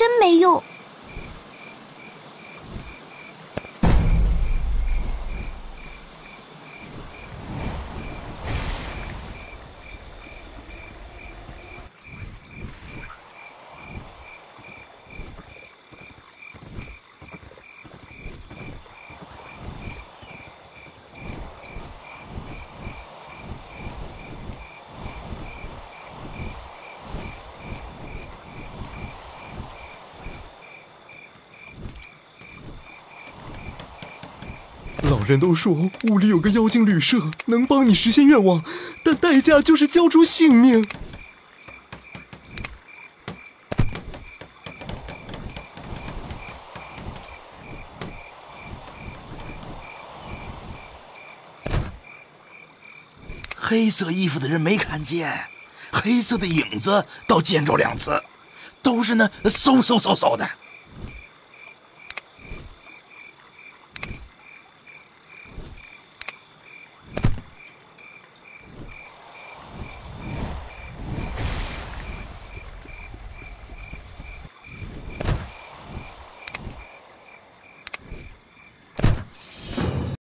真没用。老人都说雾里有个妖精旅社，能帮你实现愿望，但代价就是交出性命。黑色衣服的人没看见，黑色的影子倒见着2次，都是那嗖嗖嗖嗖的。